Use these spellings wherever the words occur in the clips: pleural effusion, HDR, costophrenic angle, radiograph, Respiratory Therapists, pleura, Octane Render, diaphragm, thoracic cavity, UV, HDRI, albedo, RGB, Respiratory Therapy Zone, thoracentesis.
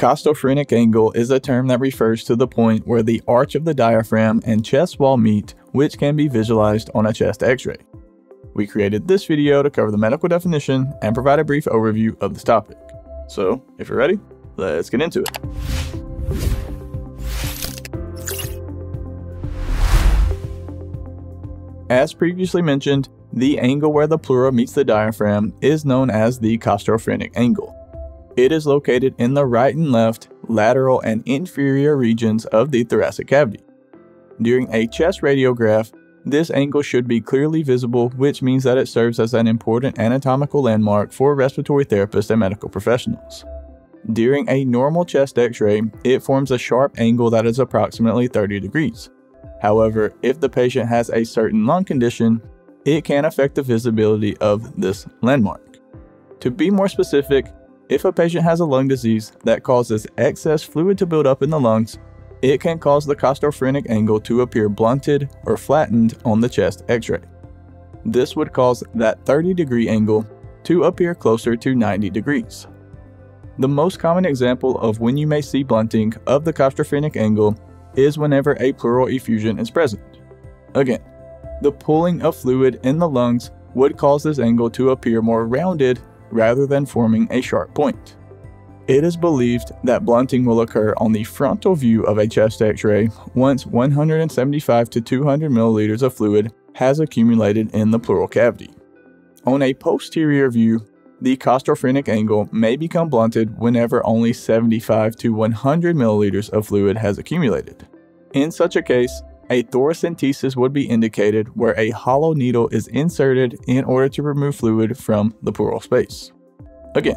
Costophrenic angle is a term that refers to the point where the arch of the diaphragm and chest wall meet, which can be visualized on a chest x-ray. We created this video to cover the medical definition and provide a brief overview of this topic. So, if you're ready, let's get into it. As previously mentioned, the angle where the pleura meets the diaphragm is known as the costophrenic angle. It is located in the right and left, lateral and inferior regions of the thoracic cavity. During a chest radiograph, this angle should be clearly visible, which means that it serves as an important anatomical landmark for respiratory therapists and medical professionals. During a normal chest x-ray, it forms a sharp angle that is approximately 30 degrees. However, if the patient has a certain lung condition, it can affect the visibility of this landmark. To be more specific, if a patient has a lung disease that causes excess fluid to build up in the lungs, it can cause the costophrenic angle to appear blunted or flattened on the chest x-ray. This would cause that 30-degree angle to appear closer to 90 degrees. The most common example of when you may see blunting of the costophrenic angle is whenever a pleural effusion is present. Again, the pooling of fluid in the lungs would cause this angle to appear more rounded rather than forming a sharp point. It is believed that blunting will occur on the frontal view of a chest x-ray once 175 to 200 milliliters of fluid has accumulated in the pleural cavity. On a posterior view, the costophrenic angle may become blunted whenever only 75 to 100 milliliters of fluid has accumulated. In such a case, a thoracentesis would be indicated, where a hollow needle is inserted in order to remove fluid from the pleural space. Again,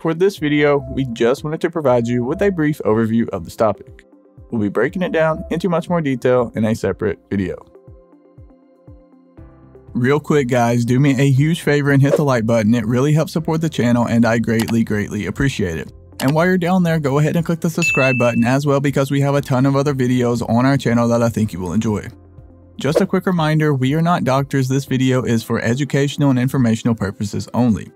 for this video, we just wanted to provide you with a brief overview of this topic. We'll be breaking it down into much more detail in a separate video. Real quick guys, do me a huge favor and hit the like button. It really helps support the channel and I greatly appreciate it. And while you're down there, go ahead and click the subscribe button as well, because we have a ton of other videos on our channel that I think you will enjoy. Just a quick reminder, we are not doctors. This video is for educational and informational purposes only.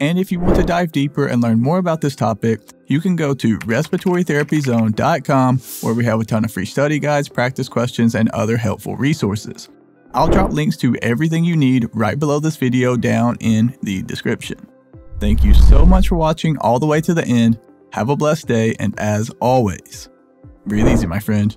And if you want to dive deeper and learn more about this topic, you can go to respiratorytherapyzone.com, where we have a ton of free study guides, practice questions, and other helpful resources. I'll drop links to everything you need right below this video down in the description. Thank you so much for watching all the way to the end. Have a blessed day, and as always, breathe easy, my friend.